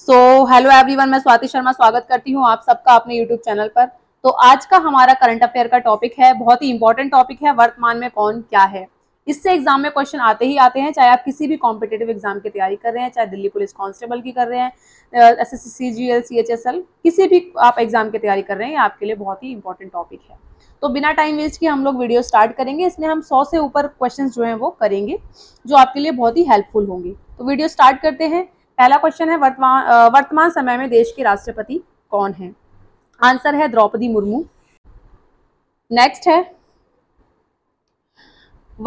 Hello everyone, मैं स्वाति शर्मा स्वागत करती हूँ आप सबका अपने यूट्यूब चैनल पर। तो आज का हमारा करंट अफेयर का टॉपिक है, बहुत ही इंपॉर्टेंट टॉपिक है, वर्तमान में कौन क्या है। इससे एग्जाम में क्वेश्चन आते ही आते हैं, चाहे आप किसी भी कॉम्पिटेटिव एग्जाम की तैयारी कर रहे हैं, चाहे दिल्ली पुलिस कांस्टेबल की कर रहे हैं, SSC, CGL, CHSL, किसी भी आप एग्जाम की तैयारी कर रहे हैं, आपके लिए बहुत ही इंपॉर्टेंट टॉपिक है। तो बिना टाइम वेस्ट किए हम लोग वीडियो स्टार्ट करेंगे। इसमें हम 100 से ऊपर क्वेश्चन जो है वो करेंगे, जो आपके लिए बहुत ही हेल्पफुल होंगे। तो वीडियो स्टार्ट करते हैं। पहला क्वेश्चन है, वर्तमान समय में देश के राष्ट्रपति कौन है? आंसर है द्रौपदी मुर्मू। नेक्स्ट है,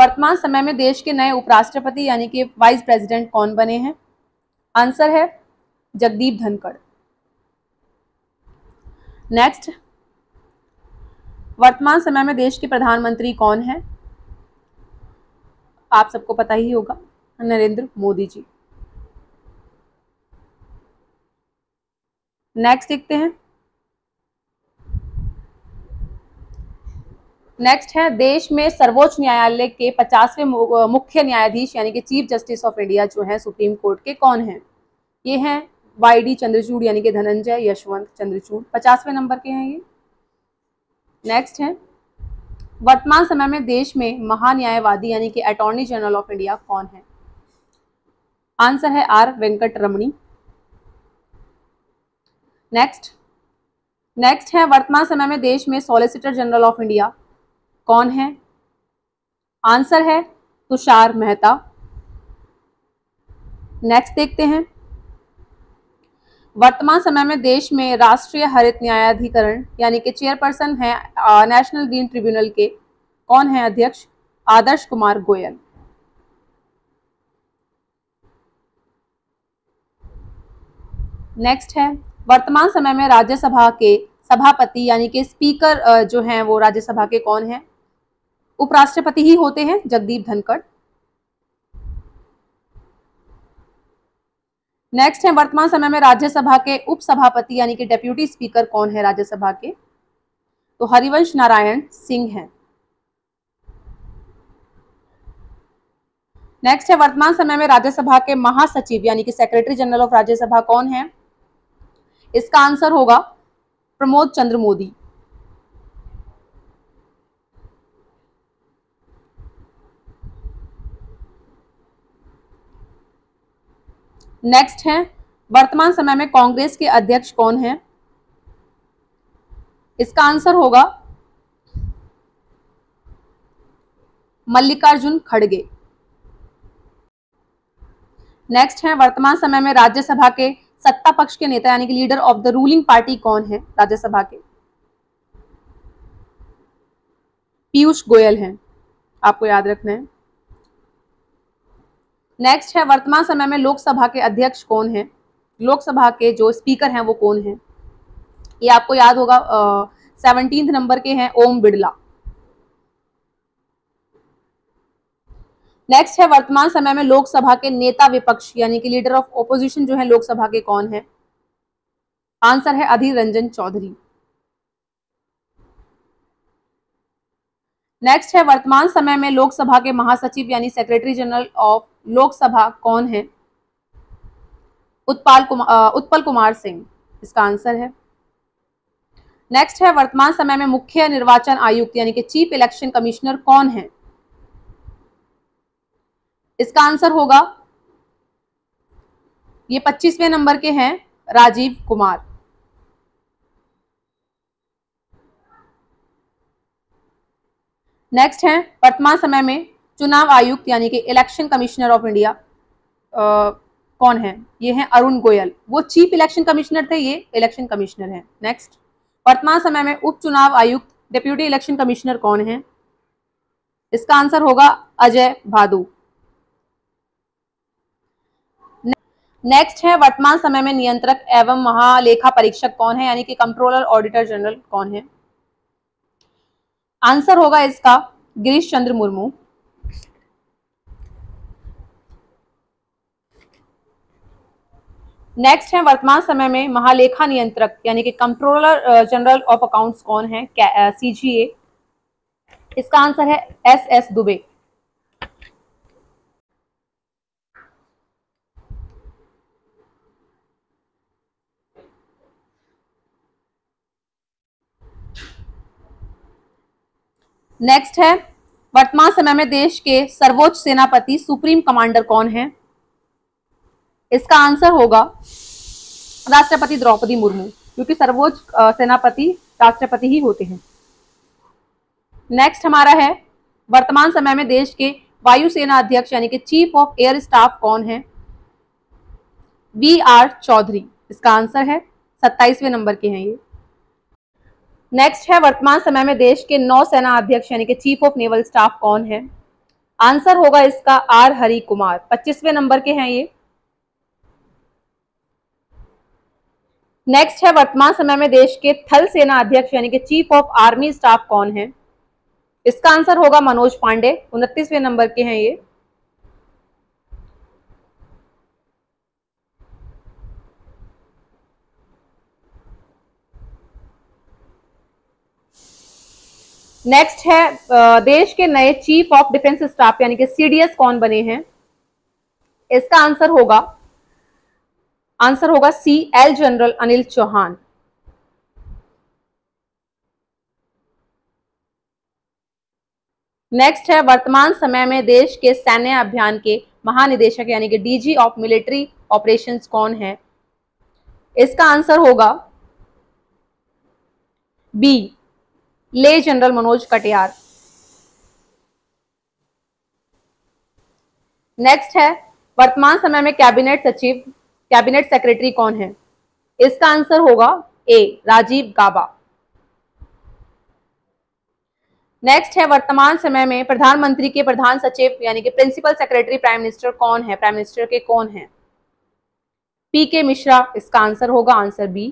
वर्तमान समय में देश के नए उपराष्ट्रपति यानी कि वाइस प्रेसिडेंट कौन बने हैं? आंसर है जगदीप धनखड़। नेक्स्ट, वर्तमान समय में देश के प्रधानमंत्री कौन है? आप सबको पता ही होगा, नरेंद्र मोदी जी। नेक्स्ट देखते हैं। नेक्स्ट है, देश में सर्वोच्च न्यायालय के 50वें मुख्य न्यायाधीश यानी कि चीफ जस्टिस ऑफ इंडिया जो है सुप्रीम कोर्ट के, कौन हैं? ये हैं YD चंद्रचूड़ यानी कि धनंजय यशवंत चंद्रचूड़, 50वें नंबर के हैं ये। नेक्स्ट है, वर्तमान समय में देश में महान्यायवादी यानी कि अटॉर्नी जनरल ऑफ इंडिया कौन है? आंसर है आर वेंकट रमणी। नेक्स्ट है, वर्तमान समय में देश में सॉलिसिटर जनरल ऑफ इंडिया कौन है? आंसर है तुषार मेहता। नेक्स्ट देखते हैं, वर्तमान समय में देश में राष्ट्रीय हरित न्यायाधिकरण यानी कि चेयरपर्सन है नेशनल ग्रीन ट्रिब्यूनल के, कौन है अध्यक्ष? आदर्श कुमार गोयल। नेक्स्ट है, वर्तमान समय में राज्यसभा के सभापति यानी कि स्पीकर जो हैं वो राज्यसभा के कौन हैं? उपराष्ट्रपति ही होते हैं, जगदीप धनखड़। नेक्स्ट है, वर्तमान समय में राज्यसभा के उपसभापति यानी कि डेप्यूटी स्पीकर कौन है राज्यसभा के? तो हरिवंश नारायण सिंह हैं। नेक्स्ट है, वर्तमान समय में राज्यसभा के महासचिव यानी कि सेक्रेटरी जनरल ऑफ राज्यसभा कौन है? इसका आंसर होगा प्रमोद चंद्र मोदी। नेक्स्ट है, वर्तमान समय में कांग्रेस के अध्यक्ष कौन हैं? इसका आंसर होगा मल्लिकार्जुन खड़गे। नेक्स्ट है, वर्तमान समय में राज्यसभा के सत्ता पक्ष के नेता यानी कि leader of the ruling party कौन है राज्यसभा के? पीयूष गोयल हैं, आपको याद रखना है। नेक्स्ट है, वर्तमान समय में लोकसभा के अध्यक्ष कौन हैं? लोकसभा के जो स्पीकर हैं वो कौन हैं? ये आपको याद होगा, 17वें नंबर के हैं, ओम बिड़ला। नेक्स्ट है, वर्तमान समय में लोकसभा के नेता विपक्ष यानी कि लीडर ऑफ ओपोजिशन जो है लोकसभा के कौन है? आंसर है अधीर रंजन चौधरी। नेक्स्ट है, वर्तमान समय में लोकसभा के महासचिव यानी सेक्रेटरी जनरल ऑफ लोकसभा कौन है? उत्पल कुमार सिंह, इसका आंसर है। नेक्स्ट है, वर्तमान समय में मुख्य निर्वाचन आयुक्त यानी कि चीफ इलेक्शन कमिश्नर कौन है? इसका आंसर होगा, ये 25वें नंबर के हैं, राजीव कुमार। नेक्स्ट है, वर्तमान समय में चुनाव आयुक्त यानी कि इलेक्शन कमिश्नर ऑफ इंडिया कौन है? ये हैं अरुण गोयल, वो चीफ इलेक्शन कमिश्नर थे, ये इलेक्शन कमिश्नर हैं। नेक्स्ट, वर्तमान समय में उप चुनाव आयुक्त डिप्यूटी इलेक्शन कमिश्नर कौन है? इसका आंसर होगा अजय भादू। नेक्स्ट है, वर्तमान समय में नियंत्रक एवं महालेखा परीक्षक कौन है यानी कि कंट्रोलर ऑडिटर जनरल कौन है? आंसर होगा इसका गिरीश चंद्र मुर्मू। नेक्स्ट है, वर्तमान समय में महालेखा नियंत्रक यानी कि कंट्रोलर जनरल ऑफ अकाउंट्स कौन है? CGA, इसका आंसर है SS दुबे। नेक्स्ट है, वर्तमान समय में देश के सर्वोच्च सेनापति सुप्रीम कमांडर कौन है? इसका आंसर होगा राष्ट्रपति द्रौपदी मुर्मू, क्योंकि सर्वोच्च सेनापति राष्ट्रपति ही होते हैं। नेक्स्ट हमारा है, वर्तमान समय में देश के वायुसेना अध्यक्ष यानी कि चीफ ऑफ एयर स्टाफ कौन है? VR चौधरी, इसका आंसर है 27वें नंबर के हैं ये। नेक्स्ट है, वर्तमान समय में देश के नौसेना अध्यक्ष यानी कि चीफ ऑफ नेवल स्टाफ कौन है? आंसर होगा इसका R हरि कुमार, 25वें नंबर के हैं ये। नेक्स्ट है, वर्तमान समय में देश के थल सेना अध्यक्ष यानी कि चीफ ऑफ आर्मी स्टाफ कौन है? इसका आंसर होगा मनोज पांडे, 29वें नंबर के हैं ये। नेक्स्ट है, देश के नए चीफ ऑफ डिफेंस स्टाफ यानी कि CDS कौन बने हैं? इसका आंसर होगा CL general Anil Chauhan. Next है, वर्तमान समय में देश के सैन्य अभियान के महानिदेशक यानी कि DG ऑफ मिलिट्री ऑपरेशंस कौन है? इसका आंसर होगा B ले जनरल मनोज कटियार। नेक्स्ट है, वर्तमान समय में कैबिनेट सेक्रेटरी कौन है? इसका आंसर होगा A राजीव गाबा। नेक्स्ट है, वर्तमान समय में प्रधानमंत्री के प्रधान सचिव यानी कि प्रिंसिपल सेक्रेटरी प्राइम मिनिस्टर के कौन है? PK मिश्रा, इसका आंसर होगा B।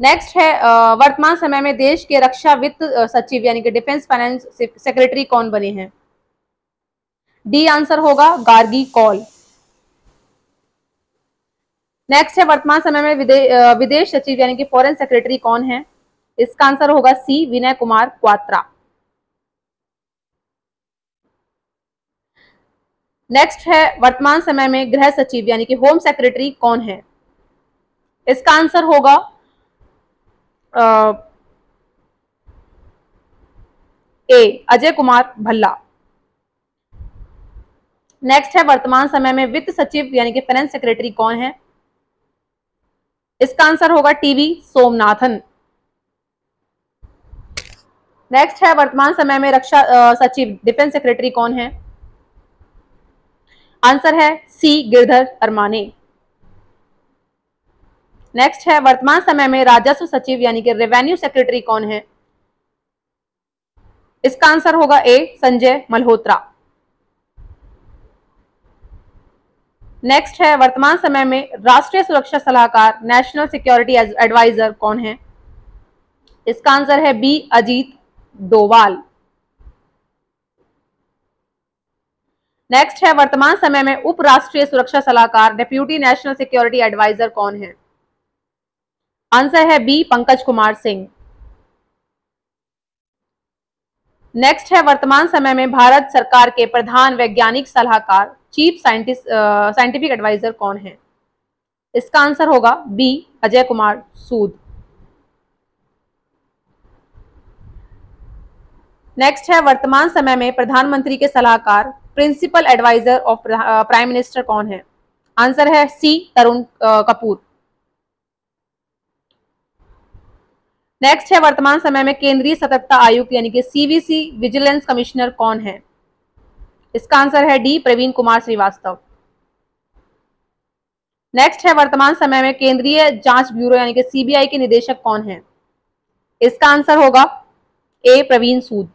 नेक्स्ट है, वर्तमान समय में देश के रक्षा वित्त सचिव यानी कि डिफेंस फाइनेंस सेक्रेटरी कौन बने हैं? D आंसर होगा गार्गी कॉल। नेक्स्ट है, वर्तमान समय में विदेश सचिव यानी कि फॉरेन सेक्रेटरी कौन है? इसका आंसर होगा C विनय कुमार क्वात्रा। नेक्स्ट है, वर्तमान समय में गृह सचिव यानी कि होम सेक्रेटरी कौन है? इसका आंसर होगा A अजय कुमार भल्ला। नेक्स्ट है, वर्तमान समय में वित्त सचिव यानी कि फाइनेंस सेक्रेटरी कौन है? इसका आंसर होगा टीवी सोमनाथन। नेक्स्ट है, वर्तमान समय में रक्षा सचिव डिफेंस सेक्रेटरी कौन है? आंसर है C गिरधर अरमाने। नेक्स्ट है, वर्तमान समय में राजस्व सचिव यानी कि रेवेन्यू सेक्रेटरी कौन है? इसका आंसर होगा A संजय मल्होत्रा। नेक्स्ट है, वर्तमान समय में राष्ट्रीय सुरक्षा सलाहकार नेशनल सिक्योरिटी एडवाइजर कौन है? इसका आंसर है B अजीत डोवाल। नेक्स्ट है, वर्तमान समय में उप राष्ट्रीय सुरक्षा सलाहकार डिप्यूटी नेशनल सिक्योरिटी एडवाइजर कौन है? आंसर है B पंकज कुमार सिंह। नेक्स्ट है, वर्तमान समय में भारत सरकार के प्रधान वैज्ञानिक सलाहकार चीफ साइंटिफिक एडवाइजर कौन है? इसका आंसर होगा B अजय कुमार सूद। नेक्स्ट है, वर्तमान समय में प्रधानमंत्री के सलाहकार principal adviser of prime minister कौन है? आंसर है C तरुण कपूर। नेक्स्ट है, वर्तमान समय में केंद्रीय सतर्कता आयुक्त यानी कि CVC विजिलेंस कमिश्नर कौन है? इसका आंसर है D प्रवीण कुमार श्रीवास्तव। नेक्स्ट है, वर्तमान समय में केंद्रीय जांच ब्यूरो यानी कि CBI के निदेशक कौन है? इसका आंसर होगा A प्रवीण सूद।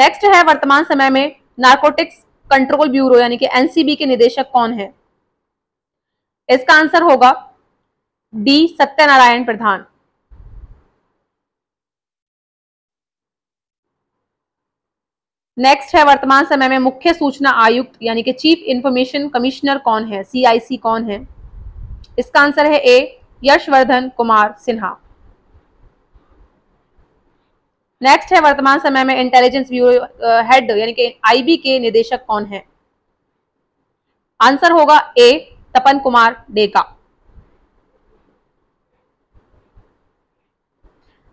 नेक्स्ट है, वर्तमान समय में नारकोटिक्स कंट्रोल ब्यूरो यानी कि NCB के निदेशक कौन है? इसका आंसर होगा D सत्यनारायण प्रधान। नेक्स्ट है, वर्तमान समय में मुख्य सूचना आयुक्त यानी कि चीफ इंफॉर्मेशन कमिश्नर कौन है? CIC कौन है? इसका आंसर है A यशवर्धन कुमार सिन्हा। नेक्स्ट है, वर्तमान समय में इंटेलिजेंस ब्यूरो हेड यानी कि IB के निदेशक कौन है? आंसर होगा A तपन कुमार डेका।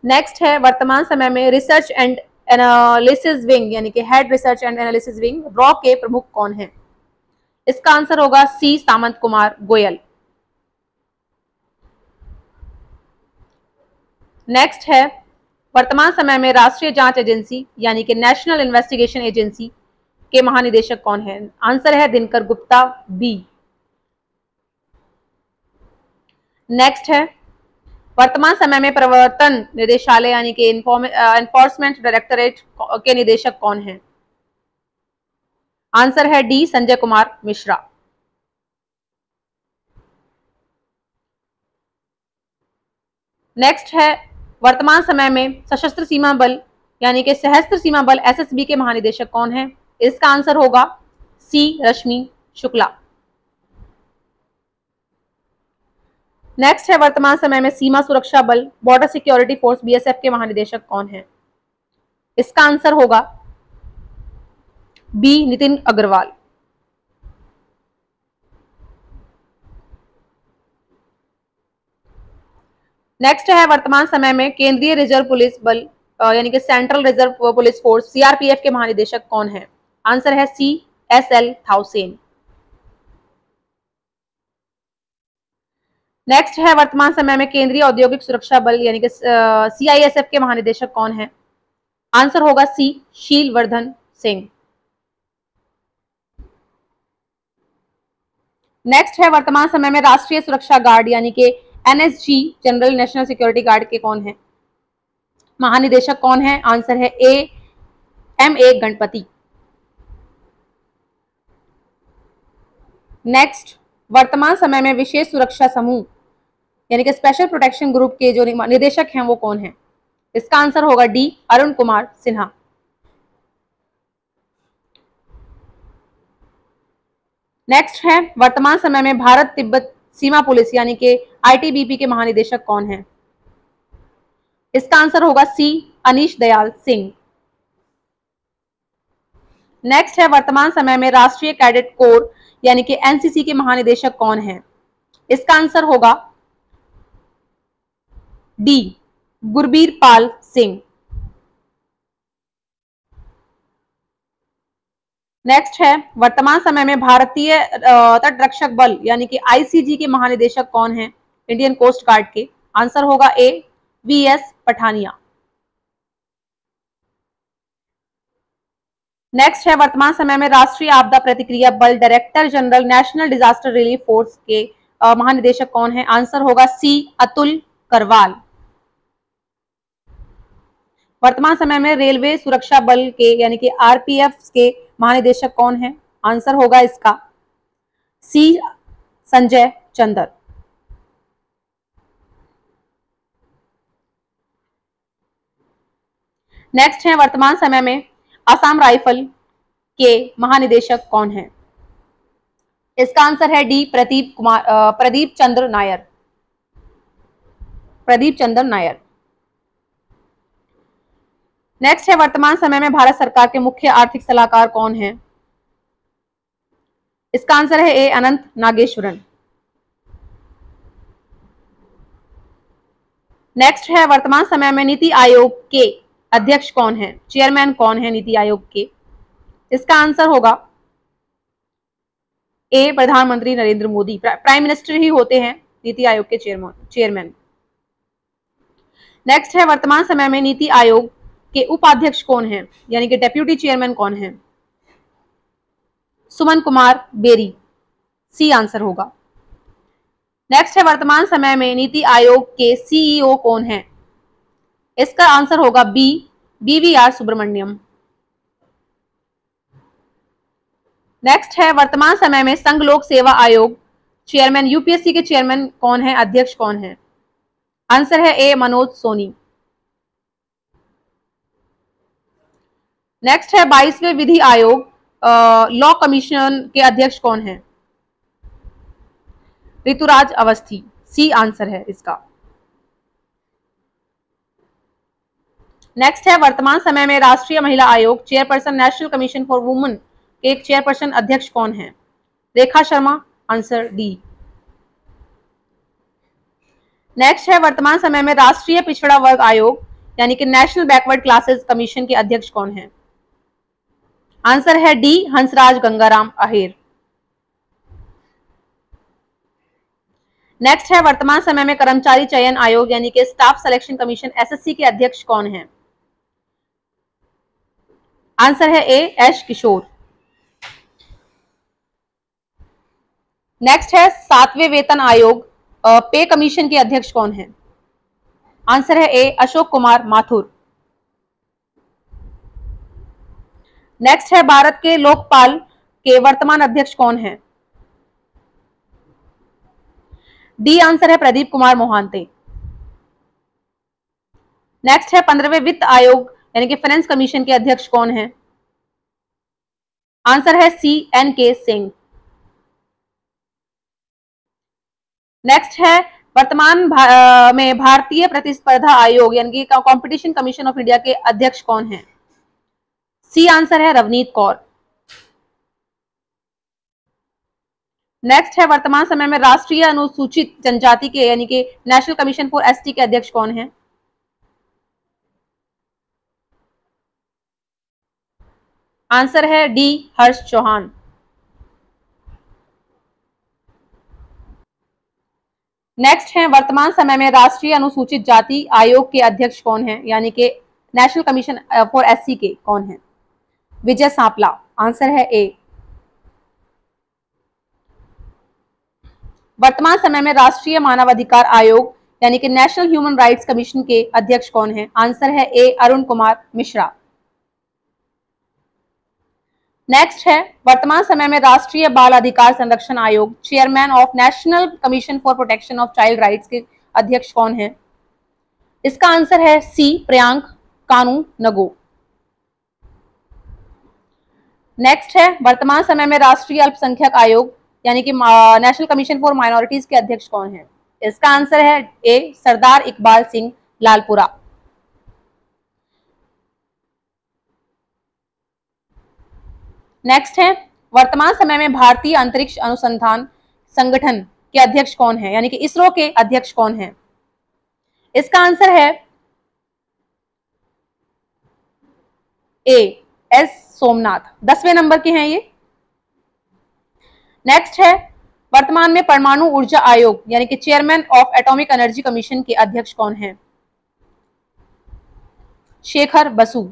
नेक्स्ट है वर्तमान समय में रिसर्च एंड एनालिसिस विंग यानी कि head research and analysis wing रॉ के प्रमुख कौन हैं? इसका आंसर होगा सी सामंत कुमार गोयल। नेक्स्ट है वर्तमान समय में राष्ट्रीय जांच एजेंसी यानी कि नेशनल इन्वेस्टिगेशन एजेंसी के महानिदेशक कौन है? आंसर है दिनकर गुप्ता बी। नेक्स्ट है वर्तमान समय में प्रवर्तन निदेशालय यानी कि एनफोर्समेंट डायरेक्टरेट के निदेशक कौन हैं? आंसर है डी संजय कुमार मिश्रा। नेक्स्ट है वर्तमान समय में सशस्त्र सीमा बल यानी कि सशस्त्र सीमा बल एसएसबी के महानिदेशक कौन है? इसका आंसर होगा सी रश्मि शुक्ला। नेक्स्ट है वर्तमान समय में सीमा सुरक्षा बल बॉर्डर सिक्योरिटी फोर्स बीएसएफ के महानिदेशक कौन है? इसका आंसर होगा बी नितिन अग्रवाल। नेक्स्ट है वर्तमान समय में केंद्रीय रिजर्व पुलिस बल यानी कि central reserve police force CRPF के महानिदेशक कौन है? आंसर है C S L Thaosen. Next है वर्तमान समय में केंद्रीय औद्योगिक सुरक्षा बल यानी कि सीआईएसएफ के महानिदेशक कौन है? आंसर होगा सी शील वर्धन सिंह। नेक्स्ट है वर्तमान समय में राष्ट्रीय सुरक्षा गार्ड यानी कि NSG general national security guard के कौन है? महानिदेशक कौन है? आंसर है एम ए गणपति। नेक्स्ट वर्तमान समय में विशेष सुरक्षा समूह यानी कि स्पेशल प्रोटेक्शन ग्रुप के जो निदेशक हैं वो कौन हैं? इसका आंसर होगा डी अरुण कुमार सिन्हा। नेक्स्ट है वर्तमान समय में भारत तिब्बत सीमा पुलिस यानी कि आईटीबीपी के महानिदेशक कौन हैं? इसका आंसर होगा सी अनीश दयाल सिंह। नेक्स्ट है वर्तमान समय में राष्ट्रीय कैडेट कोर यानी कि एनसीसी के महानिदेशक कौन हैं? इसका आंसर होगा डी गुरबीर पाल सिंह। नेक्स्ट है वर्तमान समय में भारतीय तटरक्षक बल यानी कि आईसीजी के महानिदेशक कौन हैं? इंडियन कोस्ट गार्ड के। आंसर होगा ए वीएस पठानिया। नेक्स्ट है वर्तमान समय में राष्ट्रीय आपदा प्रतिक्रिया बल director general national disaster relief force के महानिदेशक कौन है? आंसर होगा सी अतुल करवाल। वर्तमान समय में रेलवे सुरक्षा बल के यानी कि आरपीएफ के महानिदेशक कौन है? आंसर होगा इसका सी संजय चंद्र। नेक्स्ट है वर्तमान समय में आसाम राइफल के महानिदेशक कौन है? इसका आंसर है डी प्रदीप चंद्र नायर। नेक्स्ट है वर्तमान समय में भारत सरकार के मुख्य आर्थिक सलाहकार कौन हैं? इसका आंसर है ए अनंत नागेश्वरन। नेक्स्ट है वर्तमान समय में नीति आयोग के अध्यक्ष कौन है? चेयरमैन कौन है नीति आयोग के? इसका आंसर होगा ए प्रधानमंत्री नरेंद्र मोदी। प्राइम मिनिस्टर ही होते हैं नीति आयोग के चेयरमैन। नेक्स्ट है वर्तमान समय में नीति आयोग के उपाध्यक्ष कौन हैं? यानी कि डेप्यूटी चेयरमैन कौन हैं? सुमन कुमार बेरी। सी आंसर होगा। नेक्स्ट है वर्तमान समय में नीति आयोग के सीईओ कौन है? इसका आंसर होगा बी बीवीआर सुब्रमण्यम। नेक्स्ट है वर्तमान समय में संघ लोक सेवा आयोग चेयरमैन यूपीएससी के चेयरमैन कौन है? अध्यक्ष कौन है? आंसर है ए मनोज सोनी। नेक्स्ट है 22वें विधि आयोग लॉ कमीशन के अध्यक्ष कौन है? ऋतुराज अवस्थी। सी आंसर है इसका। नेक्स्ट है वर्तमान समय में राष्ट्रीय महिला आयोग chairperson national commission for women के चेयरपर्सन अध्यक्ष कौन है? Rekha Sharma. Answer D. Next है वर्तमान समय में राष्ट्रीय पिछड़ा वर्ग आयोग यानी कि नेशनल बैकवर्ड क्लासेस कमीशन के अध्यक्ष कौन हैं? आंसर है डी हंसराज गंगाराम अहिर। नेक्स्ट है वर्तमान समय में कर्मचारी चयन आयोग यानी कि स्टाफ सिलेक्शन कमीशन एसएससी के अध्यक्ष कौन हैं? आंसर है ए एस किशोर। नेक्स्ट है सातवें वेतन आयोग पे कमीशन के अध्यक्ष कौन हैं? आंसर है ए अशोक कुमार माथुर। नेक्स्ट है भारत के लोकपाल के वर्तमान अध्यक्ष कौन हैं? डी आंसर है प्रदीप कुमार मोहांते। नेक्स्ट है 15वें वित्त आयोग यानी कि फाइनेंस कमीशन के अध्यक्ष कौन हैं? आंसर है सी एन के सिंह। नेक्स्ट है वर्तमान में भारतीय प्रतिस्पर्धा आयोग यानी कि कंपटीशन कमीशन ऑफ इंडिया के अध्यक्ष कौन हैं? सी आंसर है रवनीत कौर। नेक्स्ट है वर्तमान समय में राष्ट्रीय अनुसूचित जनजाति के यानी कि नेशनल कमीशन फॉर एसटी के अध्यक्ष कौन हैं? आंसर है डी हर्ष चौहान। नेक्स्ट है वर्तमान समय में राष्ट्रीय अनुसूचित जाति आयोग के अध्यक्ष कौन हैं यानी कि नेशनल कमीशन फॉर एससी के कौन हैं? विजय सांपला। आंसर है ए। वर्तमान समय में राष्ट्रीय मानवाधिकार आयोग यानी कि नेशनल ह्यूमन राइट्स कमीशन के अध्यक्ष कौन हैं? आंसर है ए अरुण कुमार मिश्रा। नेक्स्ट है वर्तमान समय में राष्ट्रीय बाल अधिकार संरक्षण आयोग chairman of national commission for protection of child rights के अध्यक्ष कौन हैं? इसका आंसर है सी प्रियांक कानू नगो। नेक्स्ट है वर्तमान समय में राष्ट्रीय अल्पसंख्यक आयोग यानी कि नेशनल कमीशन फॉर माइनॉरिटीज के अध्यक्ष कौन हैं? इसका आंसर है ए सरदार इकबाल सिंह लालपुरा। नेक्स्ट है वर्तमान समय में भारतीय अंतरिक्ष अनुसंधान संगठन के अध्यक्ष कौन है यानी कि इसरो के अध्यक्ष कौन है? इसका आंसर है ए एस सोमनाथ। 10वें नंबर के हैं ये। नेक्स्ट है वर्तमान में परमाणु ऊर्जा आयोग यानी कि chairman of atomic energy commission के अध्यक्ष कौन है? शेखर बसु।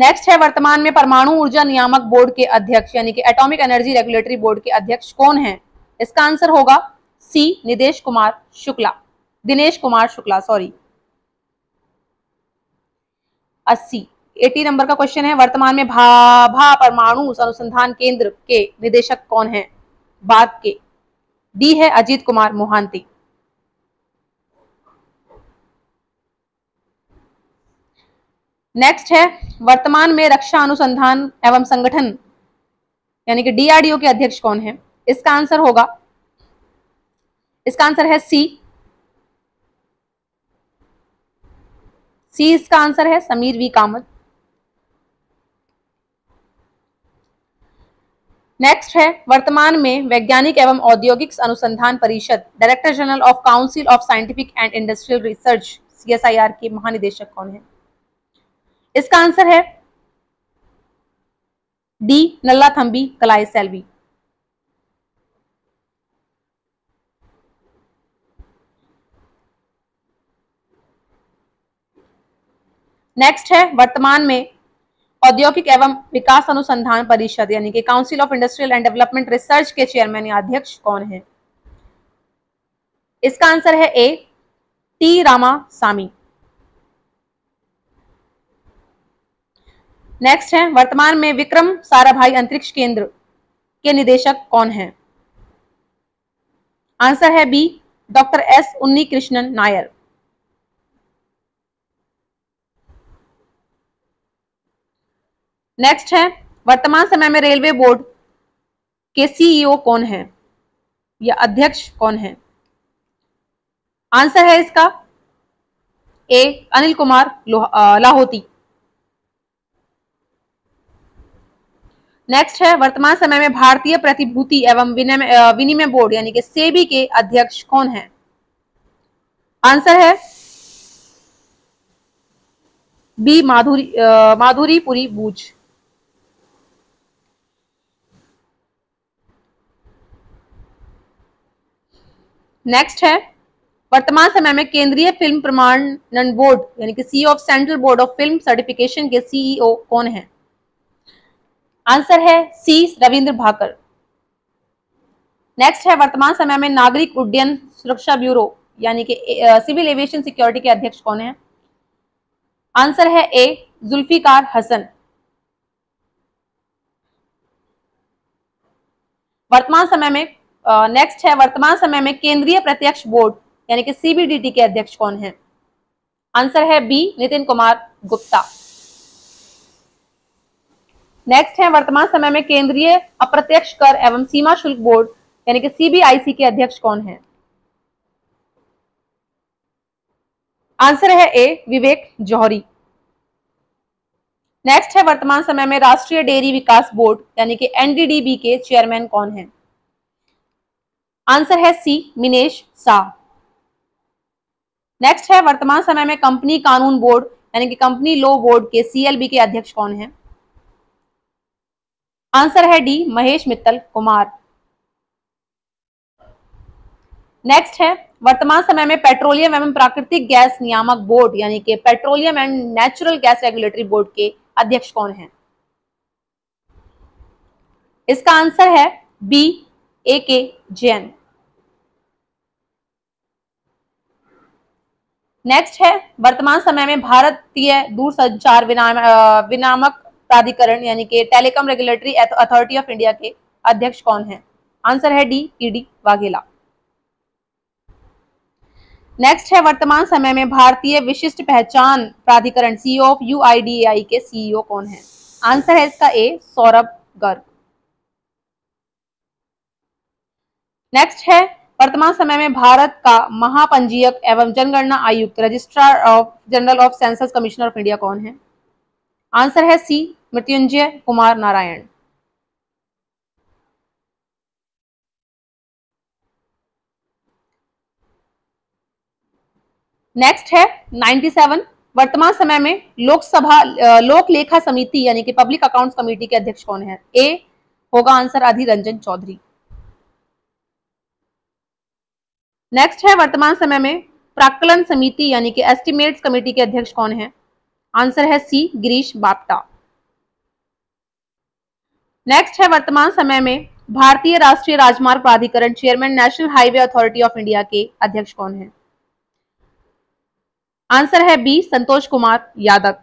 नेक्स्ट है वर्तमान में परमाणु ऊर्जा नियामक बोर्ड के अध्यक्ष यानी कि एटॉमिक एनर्जी रेगुलेटरी बोर्ड के अध्यक्ष कौन हैं? इसका आंसर होगा सी दिनेश कुमार शुक्ला 80 नंबर का क्वेश्चन है। वर्तमान में भाभा परमाणु अनुसंधान केंद्र के निदेशक कौन हैं? बाग के। डी है अजीत कुमार मोहांती। नेक्स्ट है वर्तमान में रक्षा अनुसंधान एवं संगठन यानी कि डीआरडीओ के अध्यक्ष कौन है? इसका आंसर है सी इसका आंसर है समीर वी कामत। नेक्स्ट है वर्तमान में वैज्ञानिक एवं औद्योगिक अनुसंधान परिषद director general of council of scientific and industrial research CSIR के महानिदेशक कौन है? इसका आंसर है डी नल्लाथम्बी कलाई सेल्वी। नेक्स्ट है वर्तमान में औद्योगिक एवं विकास अनुसंधान परिषद यानी कि council of industrial and development research के चेयरमैन या अध्यक्ष कौन है? इसका आंसर है ए टी रामासामी। नेक्स्ट है वर्तमान में विक्रम साराभाई अंतरिक्ष केंद्र के निदेशक कौन हैं? आंसर है B doctor S Unni Krishnan Nair. Next है वर्तमान समय में रेलवे बोर्ड के CEO कौन हैं या अध्यक्ष कौन हैं? आंसर है इसका ए अनिल कुमार लाहोटी। नेक्स्ट है, वर्तमान समय में भारतीय प्रतिभूति एवं विनिमय बोर्ड यानी कि सेबी के अध्यक्ष कौन हैं? आंसर है बी माधुरीपुरी बूच। नेक्स्ट है, वर्तमान समय में केंद्रीय फिल्म प्रमाणन बोर्ड यानी कि CEO of central board of film certification के सीईओ कौन हैं? आंसर है सी रविंद्र भाकर। नेक्स्ट है, वर्तमान समय में नागरिक उड्डयन सुरक्षा ब्यूरो यानी कि सिविल एविएशन सिक्योरिटी के अध्यक्ष कौन हैं? आंसर है ए जुल्फिकार हसन। वर्तमान समय में नेक्स्ट है, वर्तमान समय में केंद्रीय प्रत्यक्ष बोर्ड यानी कि सीबीडीटी के अध्यक्ष कौन हैं? आंसर है बी नितिन कुमार गुप्ता। नेक्स्ट है, वर्तमान समय में केंद्रीय अप्रत्यक्ष कर एवं सीमा शुल्क बोर्ड यानी कि सीबीआईसी के अध्यक्ष कौन हैं? आंसर है ए विवेक जौहरी। नेक्स्ट है, वर्तमान समय में राष्ट्रीय डेयरी विकास बोर्ड यानी कि एनडीडीबी के चेयरमैन कौन हैं? आंसर है सी मिनेश शाह। नेक्स्ट है, वर्तमान समय में कंपनी कानून बोर्ड यानी कि कंपनी लॉ बोर्ड के सीएलबी के अध्यक्ष कौन हैं? आंसर है डी महेश मित्तल कुमार। नेक्स्ट है, वर्तमान समय में पेट्रोलियम एवं प्राकृतिक गैस नियामक बोर्ड यानी कि petroleum and natural gas regulatory board के अध्यक्ष कौन हैं? इसका आंसर है बी ए के जैन। नेक्स्ट है, वर्तमान समय में भारतीय दूरसंचार विनियामक प्राधिकरण यानी कि telecom regulatory authority of India के अध्यक्ष कौन हैं? आंसर है D P D Vaghela. Next है, वर्तमान समय में भारतीय विशिष्ट पहचान प्राधिकरण सीईओ ऑफ यूआईडीएआई के सीईओ कौन हैं? आंसर है इसका ए सौरभ गर्ग। नेक्स्ट है, वर्तमान समय में भारत का महापंजीयक एवं जनगणना आयुक्त registrar of general of census commissioner of India कौन है? आंसर है सी मृत्युंजय कुमार नारायण। नेक्स्ट है 97, वर्तमान समय में लोकसभा लोक लेखा समिति यानी कि पब्लिक अकाउंट्स कमेटी के अध्यक्ष कौन है? ए होगा आंसर अधीर रंजन चौधरी। नेक्स्ट है, वर्तमान समय में प्राक्कलन समिति यानी कि एस्टिमेट्स कमेटी के अध्यक्ष कौन है? आंसर है सी गिरीश बापटा। नेक्स्ट है, वर्तमान समय में भारतीय राष्ट्रीय राजमार्ग प्राधिकरण chairman national highway authority of India के अध्यक्ष कौन है? आंसर है बी संतोष कुमार यादव।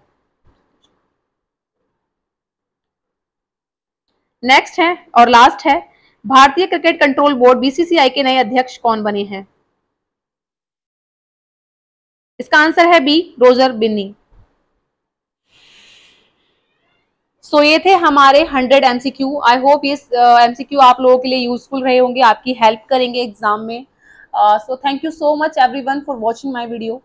नेक्स्ट है और लास्ट है, भारतीय क्रिकेट कंट्रोल बोर्ड बीसीसीआई के नए अध्यक्ष कौन बने हैं? इसका आंसर है बी रोजर बिन्नी। सो ये थे हमारे 100 एमसीक्यू। आई होप ये एमसीक्यू आप लोगों के लिए यूजफुल रहे होंगे, आपकी हेल्प करेंगे एग्जाम में। So thank you so much everyone for watching my video.